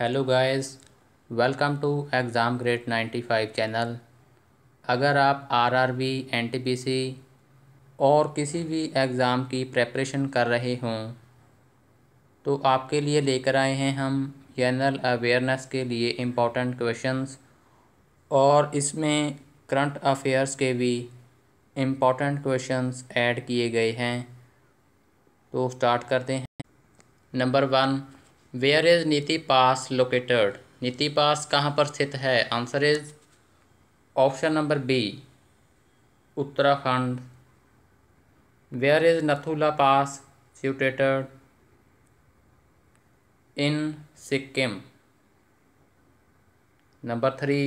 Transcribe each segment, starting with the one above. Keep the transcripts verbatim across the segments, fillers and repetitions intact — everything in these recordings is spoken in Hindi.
Hello guys, welcome to exam grade ninety five channel. अगर आप आरआरबी, एनटीपीसी और किसी भी एग्ज़ाम की प्रेपरेशन कर रहे हों तो आपके लिए लेकर आए हैं हम जनरल अवेयरनेस के लिए इम्पॉर्टेंट क्वेश्चंस, और इसमें करंट अफेयर्स के भी इम्पॉर्टेंट क्वेश्चंस ऐड किए गए हैं। तो स्टार्ट करते हैं। नंबर वन, वेयर इज़ नीति पास लोकेटेड? नीति पास कहाँ पर स्थित है? Answer is option number B, Uttarakhand. Where is Nathula pass situated? In Sikkim. Number three,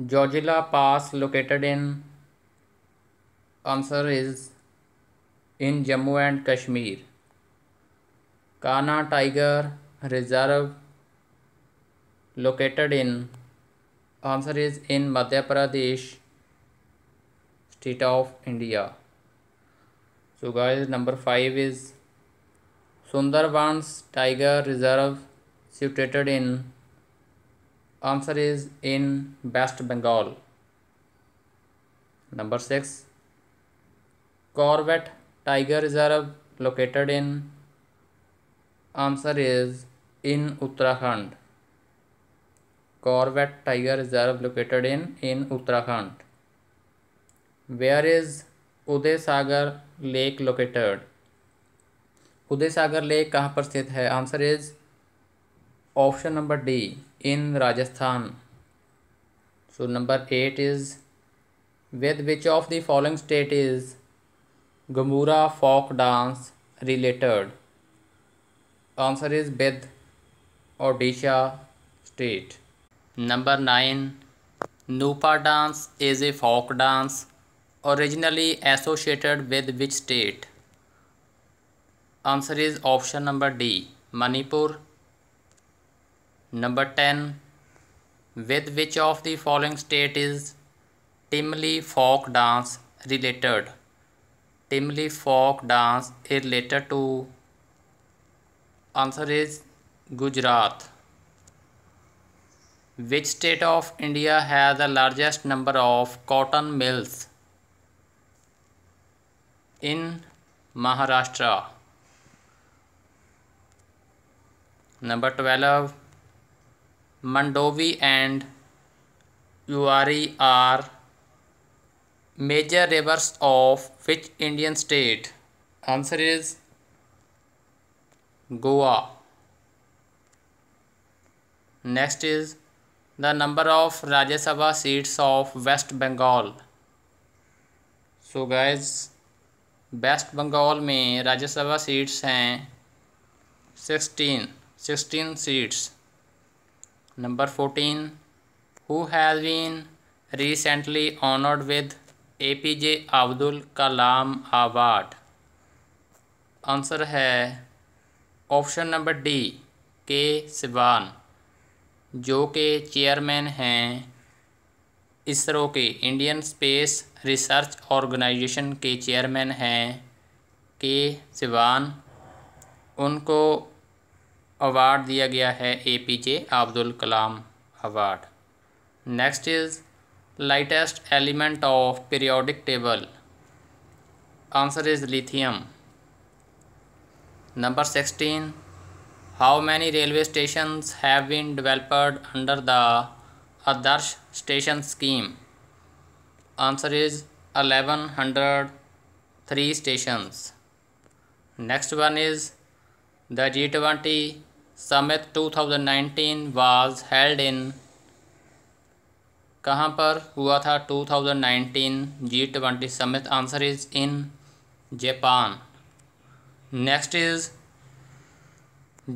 Zoji La pass located in? Answer is in Jammu and Kashmir. Kanha tiger reserve located in? Answer is in Madhya Pradesh, state of India. So guys, number five is Sundarbans tiger reserve situated in? Answer is in waste Bengal. Number six, Corbett tiger reserve located in? Answer is in Uttarakhand. Corbett tiger reserve located in in Uttarakhand. Where is Udaisagar lake located? Udaisagar lake कहाँ पर स्थित है? Answer is option number D, in Rajasthan. So number eight is with which of the following state is Ghumura folk dance related? Answer is with Odisha state. Number nine, Nupa dance is a folk dance originally associated with which state? Answer is option number D, Manipur. Number ten, with which of the following state is Timli folk dance related? Timli folk dance is related to? Answer is Gujarat. Which state of India has the largest number of cotton mills? In Maharashtra. Number twelve, Mandovi and Zuari are major rivers of which Indian state? Answer is Goa. Next is the number of Rajya Sabha seats of West Bengal. So guys, West Bengal में राज्य सभा सीट्स हैं sixteen sixteen seats. Number fourteen, who has been recently honored with A P J Abdul Kalam Award? Answer है option number D, K Sivan, जो के चेयरमैन हैं इसरो के, इंडियन स्पेस रिसर्च ऑर्गेनाइजेशन के चेयरमैन हैं के सिवान। उनको अवार्ड दिया गया है APJ Abdul Kalam award. Next is lightest element of periodic table? Answer is lithium. Number sixteen, how many railway stations have been developed under the Adarsh station scheme? Answer is eleven hundred three stations. Next one is the G twenty summit twenty nineteen was held in? कहाँ पर हुआ था twenty nineteen G twenty summit? Answer is in Japan. Next is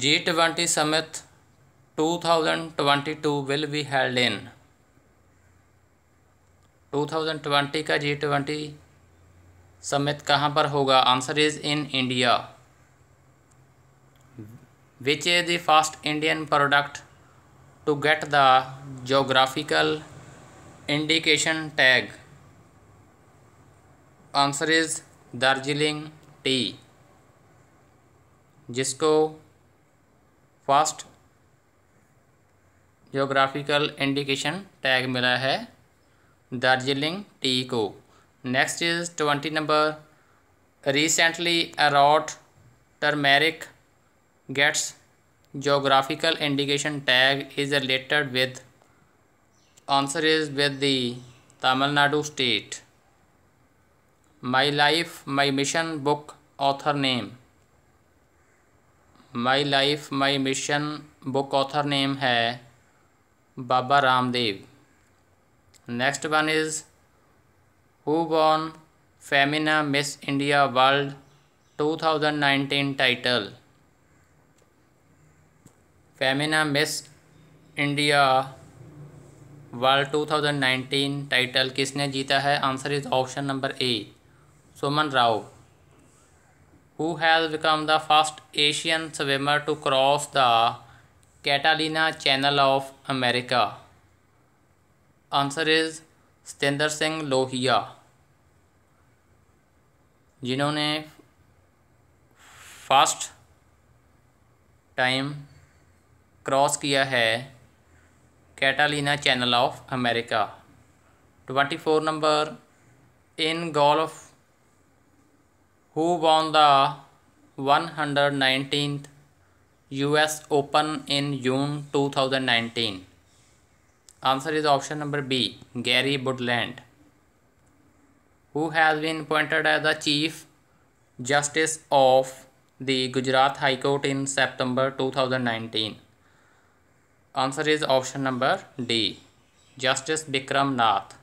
G twenty summit two thousand twenty two will be held in? Two thousand twenty का जी ट्वेंटी समिट कहाँ पर होगा? Answer is in India. Which is the first Indian product to get the geographical indication tag? Answer is Darjeeling tea, जिसको फर्स्ट जोग्राफिकल इंडिकेशन टैग मिला है दार्जिलिंग टी को। Next is twenty number, recently Erode turmeric gets geographical indication tag is related with, answer is with the Tamil Nadu state. My life my mission book author name, my life my mission book author name है Baba Ramdev. Next one is who won Femina miss India World two thousand nineteen title, Femina miss India World two thousand nineteen title किसने जीता है, answer is option number A Suman Rao. Who has become the first Asian swimmer to cross the Catalina Channel of America? Answer is Stender Singh Lohia, जिन्होंने फर्स्ट टाइम क्रॉस किया है Catalina channel of America. Twenty four number, in golf Who won the one hundred nineteenth U S Open in June twenty nineteen? Answer is option number B, Gary Woodland. Who has been appointed as the Chief Justice of the Gujarat High Court in September twenty nineteen? Answer is option number D, Justice Bikram Nath.